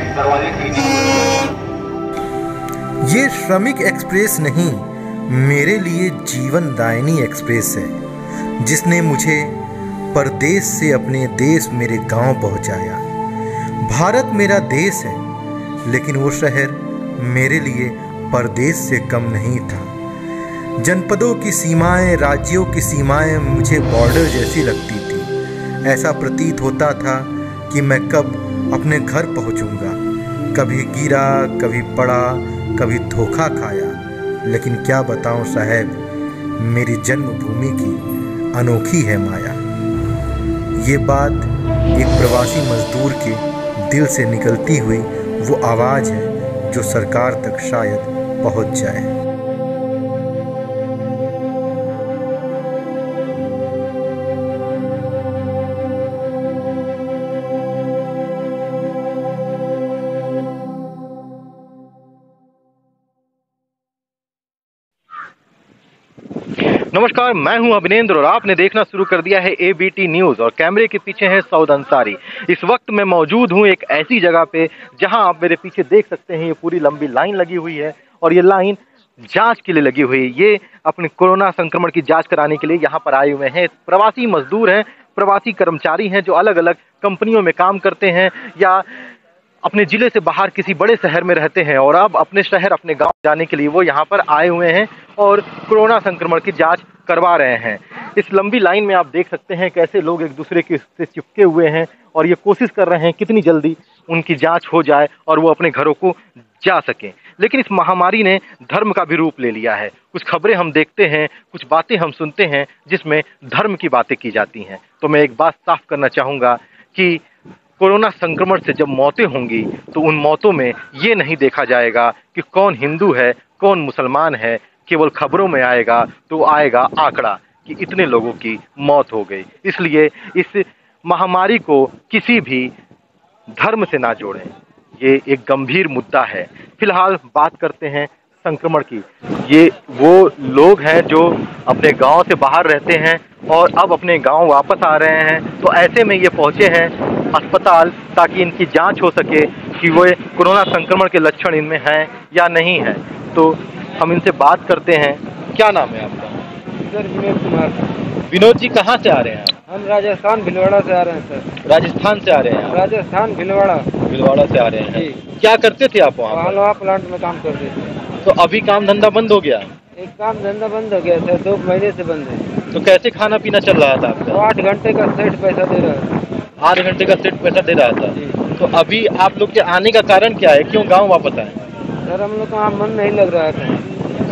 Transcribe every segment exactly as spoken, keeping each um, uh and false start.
में दरवाजे खींचे। ये श्रमिक एक्सप्रेस नहीं, मेरे लिए जीवनदायिनी एक्सप्रेस है, जिसने मुझे परदेश से अपने देश मेरे गांव पहुंचाया। भारत मेरा देश है, लेकिन वो शहर मेरे लिए परदेश से कम नहीं था। जनपदों की सीमाएं, राज्यों की सीमाएं मुझे बॉर्डर जैसी लगती थी। ऐसा प्रतीत होता था कि मैं कब अपने घर पहुंचूंगा। कभी गिरा, कभी पड़ा, कभी धोखा खाया, लेकिन क्या बताऊं साहब, मेरी जन्मभूमि की अनोखी है माया। ये बात एक प्रवासी मजदूर के दिल से निकलती हुई वो आवाज़ है जो सरकार तक शायद पहुंच जाए। नमस्कार, मैं हूं अभिनेंद्र और आपने देखना शुरू कर दिया है एबीटी न्यूज़ और कैमरे के पीछे हैं सऊद अंसारी। इस वक्त मैं मौजूद हूं एक ऐसी जगह पे जहां आप मेरे पीछे देख सकते हैं ये पूरी लंबी लाइन लगी हुई है और ये लाइन जांच के लिए लगी हुई है। ये अपने कोरोना संक्रमण की जांच कराने के लिए यहाँ पर आए हुए हैं। प्रवासी मजदूर हैं, प्रवासी कर्मचारी हैं जो अलग अलग कंपनियों में काम करते हैं या अपने ज़िले से बाहर किसी बड़े शहर में रहते हैं और अब अपने शहर, अपने गांव जाने के लिए वो यहाँ पर आए हुए हैं और कोरोना संक्रमण की जांच करवा रहे हैं। इस लंबी लाइन में आप देख सकते हैं कैसे लोग एक दूसरे के से चिपके हुए हैं और ये कोशिश कर रहे हैं कितनी जल्दी उनकी जांच हो जाए और वो अपने घरों को जा सकें। लेकिन इस महामारी ने धर्म का भी रूप ले लिया है। कुछ खबरें हम देखते हैं, कुछ बातें हम सुनते हैं जिसमें धर्म की बातें की जाती हैं। तो मैं एक बात साफ करना चाहूँगा कि कोरोना संक्रमण से जब मौतें होंगी तो उन मौतों में ये नहीं देखा जाएगा कि कौन हिंदू है, कौन मुसलमान है। केवल खबरों में आएगा तो आएगा आंकड़ा कि इतने लोगों की मौत हो गई। इसलिए इस महामारी को किसी भी धर्म से ना जोड़ें, ये एक गंभीर मुद्दा है। फिलहाल बात करते हैं संक्रमण की। ये वो लोग हैं जो अपने गाँव से बाहर रहते हैं और अब अपने गाँव वापस आ रहे हैं, तो ऐसे में ये पहुँचे हैं अस्पताल ताकि इनकी जांच हो सके कि वो कोरोना संक्रमण के लक्षण इनमें हैं या नहीं है। तो हम इनसे बात करते हैं। क्या नाम है आपका? सर विनोद कुमार। विनोद जी, कहाँ से आ रहे हैं आप? हम राजस्थान भिलवाड़ा से आ रहे हैं सर। राजस्थान से आ रहे हैं? राजस्थान भिलवाड़ा। भिलवाड़ा से आ रहे हैं जी। क्या करते थे आप वहाँ? हलवा प्लांट में काम करते थे। तो अभी काम धंधा बंद हो गया? एक काम धंधा बंद हो गया सर, दो महीने से बंद है। तो कैसे खाना पीना चल रहा था आपका? आठ घंटे का सेट पैसा दे रहा है। आठ घंटे का सेट पैसा दे रहा था। तो अभी आप लोग के आने का कारण क्या है, क्यों गांव वापस आए? सर हम लोग का मन नहीं लग रहा था।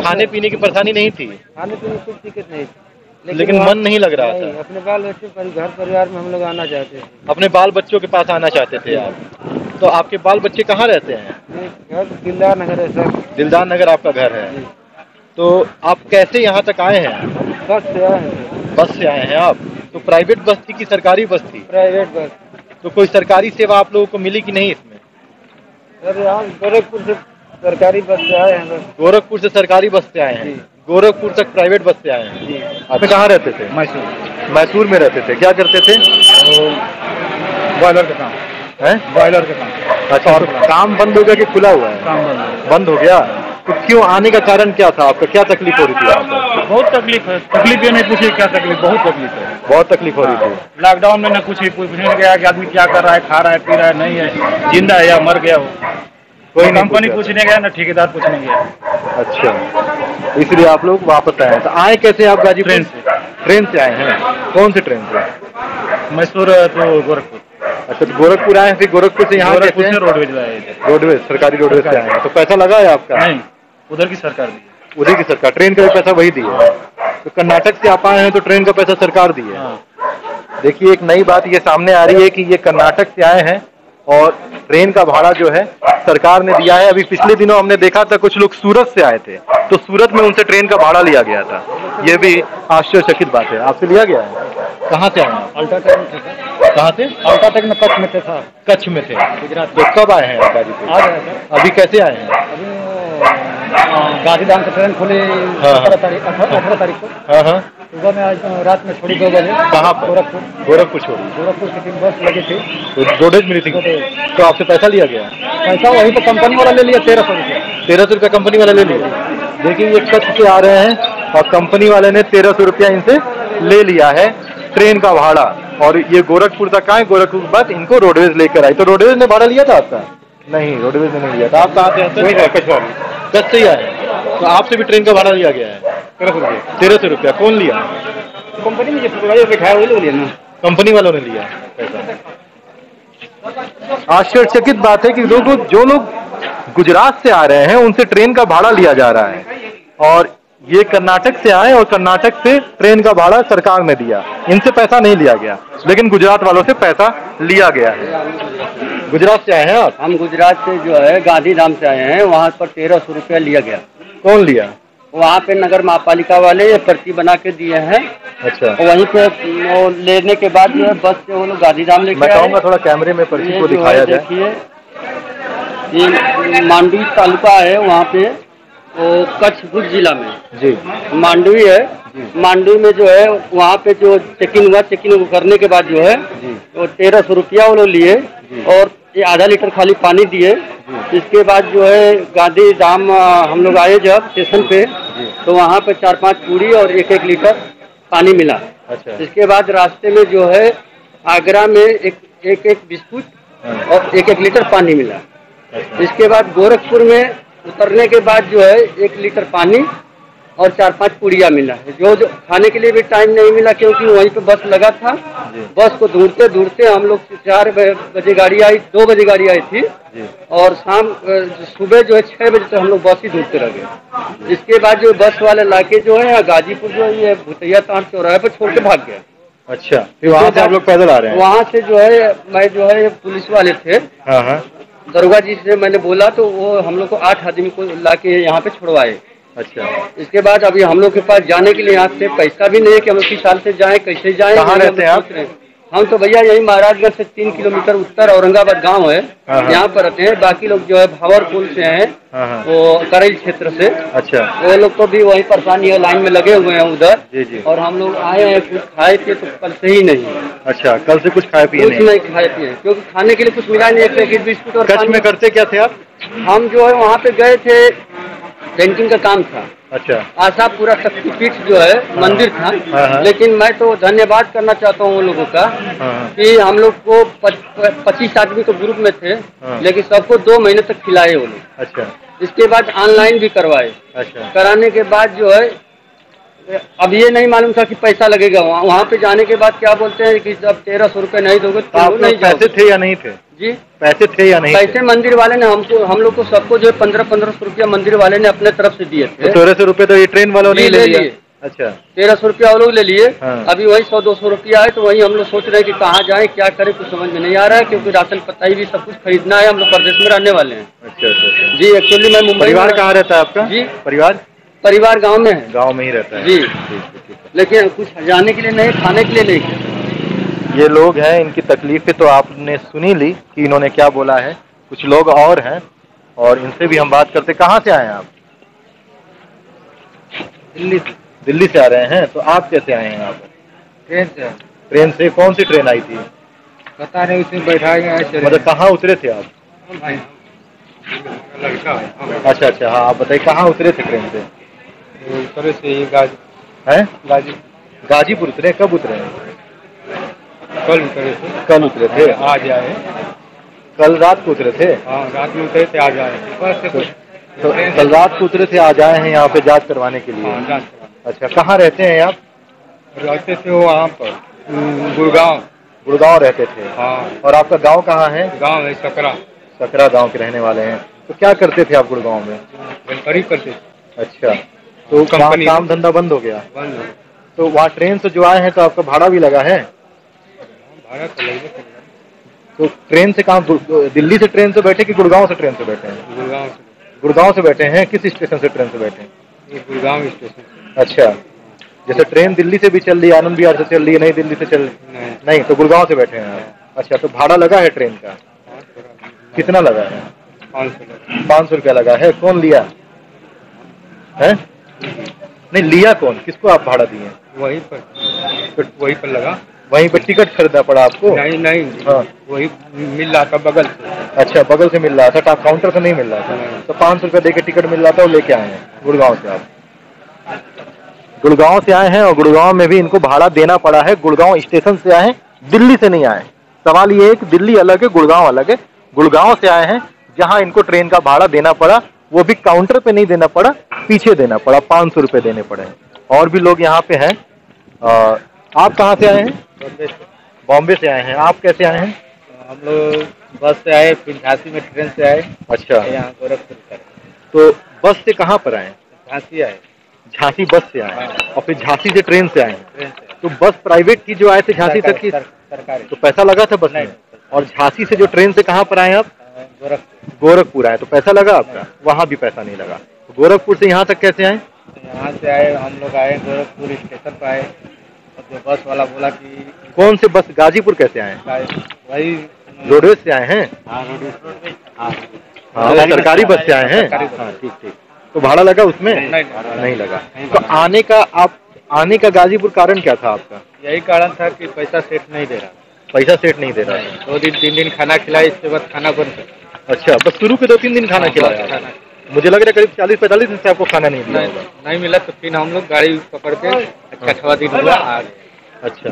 खाने पीने की परेशानी नहीं थी? खाने पीने की कोई दिक्कत नहीं थी, लेकिन मन नहीं लग रहा था। अपने बाल बच्चे, घर परिवार में हम लोग आना चाहते थे। अपने बाल बच्चों के पास आना चाहते थे आप? तो आपके बाल बच्चे कहाँ रहते हैं? घर दिलदार नगर है सर। दिलदार नगर आपका घर है। तो आप कैसे यहाँ तक आए हैं? बस से आए हैं। बस से आए हैं आप? तो प्राइवेट बस थी कि सरकारी बस थी? Private bus. तो कोई सरकारी सेवा आप लोगों को मिली कि नहीं इसमें? सर हम गोरखपुर से सरकारी बस से आए हैं। गोरखपुर से सरकारी बस से आए हैं? गोरखपुर तक प्राइवेट बस से आए हैं। आप कहाँ रहते थे? मैसूर। मैसूर में रहते थे। क्या करते थे? बॉयलर का काम है। बॉयलर का काम। अच्छा, और काम बंद हो गया कि खुला हुआ है? काम बंद। बंद हो गया। तो क्यों आने का कारण क्या था आपका? क्या तकलीफ हो रही थी आपको? बहुत तकलीफ है। तकलीफ ये नहीं पूछिए क्या तकलीफ, बहुत तकलीफ है। बहुत तकलीफ हो रही थी लॉकडाउन में। न कुछ पूछने गया कि आदमी क्या कर रहा है, खा रहा है, पी रहा है, नहीं है, जिंदा है या मर गया हो। कोई कंपनी पूछने गया, न ठेकेदार पूछने गया। अच्छा, इसलिए आप लोग वापस आए। तो आए कैसे आप गाजीपुर? ट्रेन से। ट्रेन से आए हैं? कौन सी ट्रेन से? मैसूर तो गोरखपुर। अच्छा, गोरखपुर आए हैं। फिर गोरखपुर से यहाँ रोडवेज आए? रोडवेज, सरकारी रोडवेज से आए हैं। तो पैसा लगा है आपका? नहीं, उधर की सरकार दी। उधर की सरकार? ट्रेन का भी पैसा वही दी है। तो कर्नाटक से आप आए हैं तो ट्रेन का पैसा सरकार दी है। देखिए, एक नई बात ये सामने आ रही है कि ये कर्नाटक से आए हैं और ट्रेन का भाड़ा जो है सरकार ने दिया है। अभी पिछले दिनों हमने देखा था कुछ लोग सूरत से आए थे तो सूरत में उनसे ट्रेन का भाड़ा लिया गया था। ये भी आश्चर्यचकित बात है। आपसे लिया गया है? कहाँ से आए हैं? अल्ट्रा टेक में। कहाँ से? अल्ट्रा टेक में, कच्छ में थे। कच्छ में थे। तो कब आए हैं? अभी कैसे आए हैं? अभी गांधीधाम से ट्रेन खुली अठारह तारीख को। सुबह में आज रात में छोड़ी दो बजे। कहाँ? गोरखपुर। गोरखपुर छोड़ी। गोरखपुर की टीम बस लगी थी रोडेज मिली थी। तो आपसे पैसा लिया गया? पैसा वही तो कंपनी वाला ले लिया, तेरह सौ रुपया। तेरह सौ रुपया कंपनी वाला ले लिया। देखिए ये कच्छ से आ रहे हैं और कंपनी वाले ने तेरह सौ रुपया इनसे ले लिया है ट्रेन का भाड़ा, और ये गोरखपुर तक आए, गोरखपुर के बाद इनको रोडवेज लेकर आई। तो रोडवेज ने भाड़ा लिया था आपका? नहीं, रोडवेज ने नहीं लिया था। आप कहाँ से? कच्छ से आए। तो आपसे भी ट्रेन का भाड़ा लिया गया है तेरह सौ रुपया? तेरह सौ रुपया कौन लिया? कंपनी में लिया ना, कंपनी वालों ने लिया पैसा। आश्चर्यचकित बात है कि लोग जो लोग गुजरात से आ रहे हैं उनसे ट्रेन का भाड़ा लिया जा रहा है, और ये कर्नाटक से आए और कर्नाटक से ट्रेन का भाड़ा सरकार ने दिया, इनसे पैसा नहीं लिया गया, लेकिन गुजरात वालों से पैसा लिया गया है। गुजरात से आए हैं आप? हम गुजरात से जो है गांधीधाम से आए हैं, वहाँ पर तेरह सौ रुपया लिया गया। कौन लिया? वहाँ पे नगर महापालिका वाले पर्ची बना के दिए हैं। अच्छा। वहीं पे वो लेने के बाद जो है बस से वो लोग गांधीधाम लेके आए। मैं कहूँगा थोड़ा कैमरे में पर्ची को दिखाया जाए। देखिए ये मांडवी तालुका है, वहाँ पे वो कच्छ भुज जिला में जी मांडवी है। मांडवी में जो है वहाँ पे जो चेक इन हुआ, चेक इन करने के बाद जो है वो तेरह सौ रुपया वो लोग लिए, और ये आधा लीटर खाली पानी दिए। इसके बाद जो है गांधीधाम हम लोग आए जब स्टेशन पे, तो वहाँ पे चार पांच पूरी और एक एक लीटर पानी मिला। अच्छा। इसके बाद रास्ते में जो है आगरा में एक एक, एक बिस्कुट और एक एक लीटर पानी मिला। अच्छा। इसके बाद गोरखपुर में उतरने के बाद जो है एक लीटर पानी और चार पांच पूड़िया मिला है। जो जो खाने के लिए भी टाइम नहीं मिला, क्योंकि वहीं पे बस लगा था। बस को ढूंढते ढूंढते हम लोग चार बजे गाड़ी आई, दो बजे गाड़ी आई थी, और शाम सुबह जो है छह बजे तक हम लोग बस ही ढूंढते रह गए। इसके बाद जो बस वाले लाके जो है गाजीपुर जो है ये भुतैया तार चौराहे पर छोड़ के भाग गया। अच्छा, वहाँ से आप लोग पैदल आ रहे हैं? वहाँ से जो है मैं जो है पुलिस वाले थे, दरोगा जी से मैंने बोला तो वो हम लोग को आठ आदमी को ला के यहाँ पे छोड़वाए। अच्छा। इसके बाद अभी हम लोग के पास जाने के लिए यहाँ से पैसा भी नहीं है कि हम किस साल से जाएं, कैसे जाएं। कहाँ रहते हैं आप? हम तो भैया यही महाराजगंज से तीन किलोमीटर उत्तर औरंगाबाद गांव है, यहाँ पर रहते हैं। बाकी लोग जो है भावरपुल से हैं, वो करैल क्षेत्र से। अच्छा। वो लोग को भी वही परेशानी है, लाइन में लगे हुए हैं उधर। और हम लोग आए हैं, कुछ खाए पिए तो कल से ही नहीं। अच्छा, कल से कुछ खाए पिए? कुछ नहीं खाए पिए, क्योंकि खाने के लिए कुछ मिला नहीं, एक पैकेट बिस्कुट। और कच्छ में करते क्या थे आप? हम जो है वहाँ पे गए थे, पेंटिंग का काम था। अच्छा। आशापुरा शक्तिपीठ जो है मंदिर था, लेकिन मैं तो धन्यवाद करना चाहता हूँ उन लोगों का कि हम लोग को पच्चीस आदमी के ग्रुप में थे, लेकिन सबको दो महीने तक खिलाए वो लोग। अच्छा। इसके बाद ऑनलाइन भी करवाए। अच्छा। कराने के बाद जो है अब ये नहीं मालूम था कि पैसा लगेगा। वहाँ वहाँ पे जाने के बाद क्या बोलते हैं कि अब तेरह सौ रुपये नहीं दोगे तो आप नहीं जाते थे या नहीं थे? जी, पैसे थे या नहीं? पैसे मंदिर वाले ने हमको, हम लोग को सबको जो है पंद्रह पंद्रह सौ रुपया मंदिर वाले ने अपने तरफ से दिए थे। तेरह सौ रुपये तो ये ट्रेन वालों ने ले लिए। अच्छा। तेरह सौ रुपया वो लोग ले लिए। हाँ। अभी वही सौ दो सौ रुपया है, तो वही हम लोग सोच रहे हैं कि कहाँ जाए, क्या करें, कुछ समझ में नहीं आ रहा है, क्योंकि राशन पता भी सब कुछ खरीदना है। हम लोग प्रदेश में रहने वाले हैं। अच्छा। जी, एक्चुअली मैं मुंबई। परिवार कहाँ रहता है आपका? जी, परिवार परिवार गाँव में है। गाँव में ही रहता है? जी, लेकिन कुछ जाने के लिए नहीं, खाने के लिए नहीं। ये लोग हैं, इनकी तकलीफें तो आपने सुनी ली कि इन्होंने क्या बोला है। कुछ लोग और हैं और इनसे भी हम बात करते। कहाँ से आए हैं आप? दिल्ली से। दिल्ली से आ रहे हैं। तो आप कैसे आए हैं? आप ट्रेन से। ट्रेन से? कौन सी ट्रेन आई थी? पता नहीं, उसमें बैठा गया। मतलब कहाँ उतरे थे आप? अच्छा अच्छा, हाँ आप बताइए कहाँ उतरे थे ट्रेन से? उतरे से गाजी गाजीपुर उतरे। कब उतरे हैं? कल उतरे थे। कल उतरे थे? आज आए। कल रात को उतरे थे? हाँ, रात में उतरे थे, आज आए। तो, तो कल रात को उतरे थे, आज आए हैं यहाँ पे जांच करवाने के लिए। हाँ, जांच करवाने। अच्छा, कहाँ रहते हैं आप? रहते थे वो वहाँ पर गुड़गांव। गुड़गांव रहते थे? हाँ। और आपका गांव कहाँ है? गांव है सकरा। सकरा गांव के रहने वाले हैं। तो क्या करते थे आप गुड़गांव में? व्यापारी करते थे। अच्छा, तो काम धंधा बंद हो गया? बंद हो। तो वहाँ ट्रेन से जो आए हैं तो आपका भाड़ा भी लगा है? तो ट्रेन से कहाँ, दिल्ली से ट्रेन से बैठे कि गुड़गांव से ट्रेन से बैठे हैं? गुड़गांव से। गुड़गांव से बैठे हैं। किस स्टेशन से ट्रेन से बैठे हैं? गुड़गांव स्टेशन। अच्छा, जैसे ट्रेन दिल्ली से भी चल रही है, आनंद विहार से चल रही है, नई दिल्ली से चल रही? नहीं, नहीं, तो गुड़गांव से बैठे हैं आप। अच्छा, तो भाड़ा लगा है ट्रेन का? कितना लगा है? पाँच सौ। पाँच सौ रुपया लगा है। कौन लिया है? नहीं लिया कौन, किसको आप भाड़ा दिए? वहीं पर, वहीं पर लगा, वहीं पर टिकट खरीदना पड़ा आपको? नहीं नहीं, हाँ वही मिल रहा था बगल से। अच्छा, बगल से मिल रहा था, टाप काउंटर से नहीं मिल रहा था। तो पाँच सौ रुपया दे के टिकट मिल रहा था और लेके आए हैं गुड़गांव से। आप गुड़गांव से आए हैं और गुड़गांव में भी इनको भाड़ा देना पड़ा है। गुड़गांव स्टेशन से आए हैं, दिल्ली से नहीं आए। सवाल ये है कि दिल्ली अलग है, गुड़गांव अलग है। गुड़गांव से आए हैं जहाँ इनको ट्रेन का भाड़ा देना पड़ा, वो भी काउंटर पे नहीं देना पड़ा, पीछे देना पड़ा, पाँच सौ रुपये देने पड़े। और भी लोग यहाँ पे हैं। आप कहाँ से आए हैं? बॉम्बे से आए हैं। आप कैसे आए हैं? हम लोग बस से आए, फिर झांसी में ट्रेन से आए। अच्छा, यहाँ गोरखपुर पर। तो बस से कहाँ पर आए? झांसी आए। झांसी बस से आए और फिर झांसी से ट्रेन से आए। तो बस प्राइवेट की जो आए थे झांसी तक की, तो पैसा लगा था बस में? और झांसी से जो ट्रेन से कहाँ पर आए आप? गोरखपुर। गोरखपुर आए, तो पैसा लगा आपका? वहाँ भी पैसा नहीं लगा। गोरखपुर से यहाँ तक कैसे आए? यहाँ से आए, हम लोग आए गोरखपुर स्टेशन पर आए, जो बस वाला बोला कि। कौन से बस? गाजीपुर कैसे आए? वही रोडवेज से आए हैं। हाँ, रोडवेज, सरकारी बस से आए हैं। हाँ ठीक ठीक। तो भाड़ा लगा उसमें? नहीं, नहीं, नहीं, नहीं लगा। तो आने का, आप आने का गाजीपुर कारण क्या था आपका? यही कारण था कि पैसा सेट नहीं दे रहा। पैसा सेट नहीं दे रहा। दो दिन तीन दिन खाना खिलाया, इसके बाद खाना बंद। अच्छा, बस शुरू के दो तीन दिन खाना खिलाया। मुझे लग रहा है करीब चालीस पैंतालीस दिन से आपको खाना नहीं मिला। नहीं मिला तो फिर हम लोग गाड़ी पकड़ के छठवा दिन हुआ आ गए। अच्छा,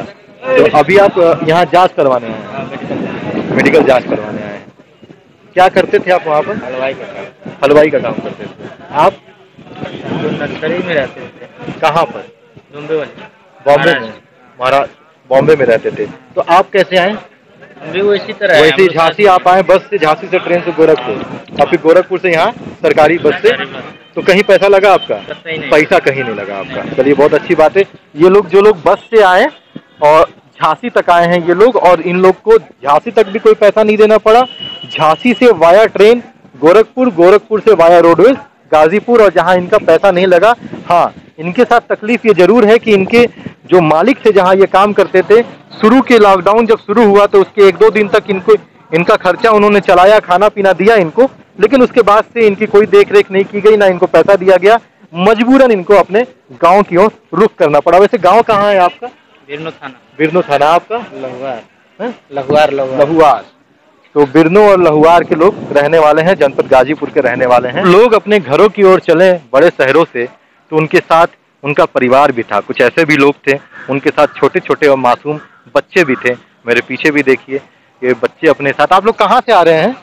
तो अभी आप यहाँ जाँच करवाने हैं, मेडिकल जांच करवाने आए हैं। क्या करते थे आप वहाँ पर? हलवाई का काम। हलवाई का काम करते थे आप? जो नर्सरी में रहते थे। कहाँ पर? बॉम्बे। बॉम्बे में? महाराष्ट्र। बॉम्बे में रहते थे। तो आप कैसे आए? हम भी वैसी तरह, वैसे झांसी आप आए बस से, झांसी से ट्रेन से गोरखपुर, और फिर गोरखपुर से यहाँ सरकारी बस से। तो कहीं पैसा लगा आपका? पैसा कहीं नहीं लगा आपका। चलिए, बहुत अच्छी बात है। ये लोग जो लोग बस से आए और झांसी तक आए हैं ये लोग, और इन लोग को झांसी तक भी कोई पैसा नहीं देना पड़ा। झांसी से वाया ट्रेन गोरखपुर, गोरखपुर से वाया रोडवेज गाजीपुर, और जहां इनका पैसा नहीं लगा। हाँ, इनके साथ तकलीफ ये जरूर है कि इनके जो मालिक थे जहां ये काम करते थे, शुरू के लॉकडाउन जब शुरू हुआ तो उसके एक दो दिन तक इनको इनका खर्चा उन्होंने चलाया, खाना पीना दिया इनको, लेकिन उसके बाद से इनकी कोई देख रेख नहीं की गई, ना इनको पैसा दिया गया। मजबूरन इनको अपने गाँव की ओर रुख करना पड़ा। वैसे गाँव कहाँ है आपका? बिरनो थाना। बिरनो थाना आपका? लहुआर। लहुआर लहुआर तो बिरनो और लहुआर के लोग रहने वाले हैं, जनपद गाजीपुर के रहने वाले हैं। लोग अपने घरों की ओर चले बड़े शहरों से, तो उनके साथ उनका परिवार भी था। कुछ ऐसे भी लोग थे, उनके साथ छोटे छोटे और मासूम बच्चे भी थे। मेरे पीछे भी देखिए, ये बच्चे अपने साथ। आप लोग कहाँ से आ रहे हैं?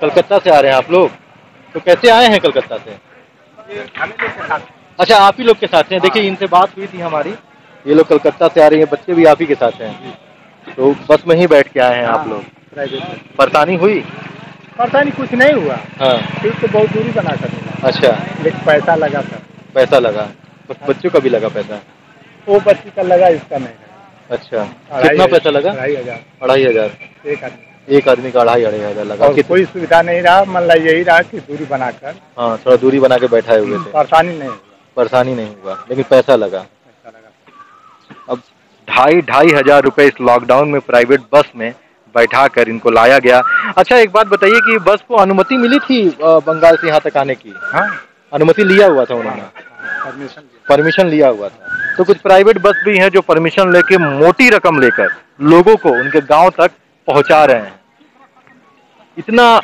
कलकत्ता से आ रहे हैं आप लोग। तो कैसे आए हैं कलकत्ता से? अच्छा, आप ही लोग के साथ हैं। देखिए, इनसे बात हुई थी हमारी, ये लोग कलकत्ता से आ रही हैं, बच्चे भी आप ही के साथ हैं। तो बस में ही बैठ के आए हैं आप लोग। परेशानी हुई? परेशानी कुछ नहीं हुआ। हाँ, फिर तो बहुत दूरी बना कर मिला। अच्छा, लेकिन पैसा लगा था। पैसा लगा? बस बच्चों का भी लगा पैसा? वो बच्ची का लगा, इसका नहीं। अच्छा, कितना पैसा लगा? अढ़ाई हजार। अढ़ाई हजार एक आदमी? एक आदमी का अढ़ाई अढ़ाई हजार लगा। कोई सुविधा नहीं रहा, मतलब यही रहा कि दूरी बनाकर। हाँ, थोड़ा दूरी बना के बैठाए हुए थे। परेशानी नहीं, परेशानी नहीं हुआ, लेकिन पैसा लगा। पैसा लगा। अब ढाई ढाई हजार रुपये इस लॉकडाउन में प्राइवेट बस में बैठा कर इनको लाया गया। अच्छा, एक बात बताइए कि बस को अनुमति मिली थी बंगाल से यहाँ तक आने की? हाँ, अनुमति लिया हुआ था उन्होंने। परमिशन, परमिशन लिया हुआ था। तो कुछ प्राइवेट बस भी हैं जो परमिशन लेके मोटी रकम लेकर लोगों को उनके गाँव तक पहुँचा रहे हैं। इतना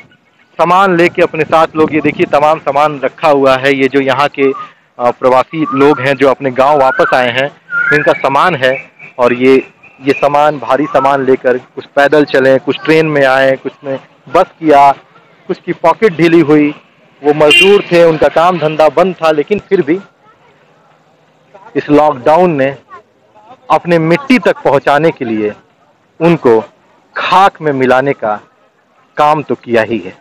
सामान लेके अपने साथ लोग, ये देखिए तमाम सामान रखा हुआ है। ये जो यहाँ के प्रवासी लोग हैं जो अपने गांव वापस आए हैं, इनका सामान है। और ये ये सामान, भारी सामान लेकर कुछ पैदल चले, कुछ ट्रेन में आए, कुछ ने बस किया, कुछ की पॉकेट ढीली हुई। वो मजदूर थे, उनका काम धंधा बंद था, लेकिन फिर भी इस लॉकडाउन ने अपने मिट्टी तक पहुंचाने के लिए उनको खाक में मिलाने का काम तो किया ही है।